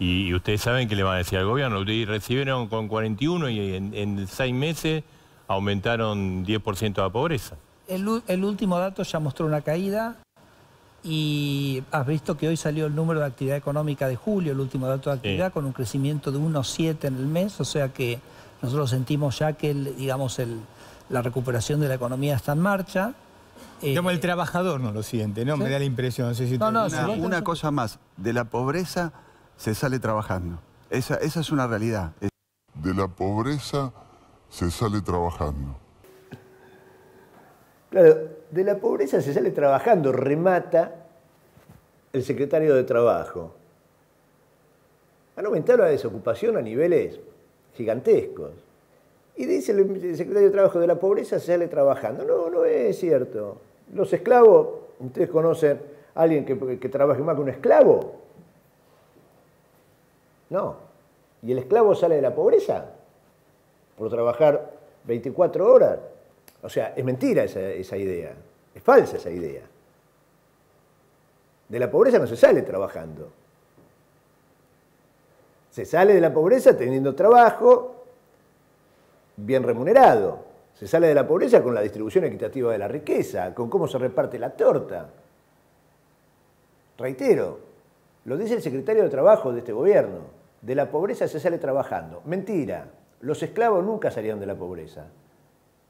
Y ustedes saben que le van a decir al gobierno. Ustedes recibieron con 41 y en 6 meses aumentaron 10% de la pobreza. El último dato ya mostró una caída y has visto que hoy salió el número de actividad económica de julio, el último dato de actividad, con un crecimiento de 1,7 en el mes, o sea que nosotros sentimos ya que la recuperación de la economía está en marcha. Como el trabajador no lo siente, ¿no? ¿Sí? Me da la impresión. No sé si una cosa más, de la pobreza se sale trabajando. Esa es una realidad. De la pobreza se sale trabajando. Claro, de la pobreza se sale trabajando, remata el secretario de Trabajo. Han aumentado la desocupación a niveles gigantescos. Y dice el secretario de Trabajo, de la pobreza se sale trabajando. No, no es cierto. Los esclavos, ¿ustedes conocen a alguien que trabaje más que un esclavo? No. ¿Y el esclavo sale de la pobreza? Por trabajar 24 horas. O sea, es mentira esa idea. Es falsa esa idea. De la pobreza no se sale trabajando. Se sale de la pobreza teniendo trabajo bien remunerado. Se sale de la pobreza con la distribución equitativa de la riqueza, con cómo se reparte la torta. Reitero, lo dice el secretario de Trabajo de este gobierno. De la pobreza se sale trabajando. Mentira. Los esclavos nunca salieron de la pobreza.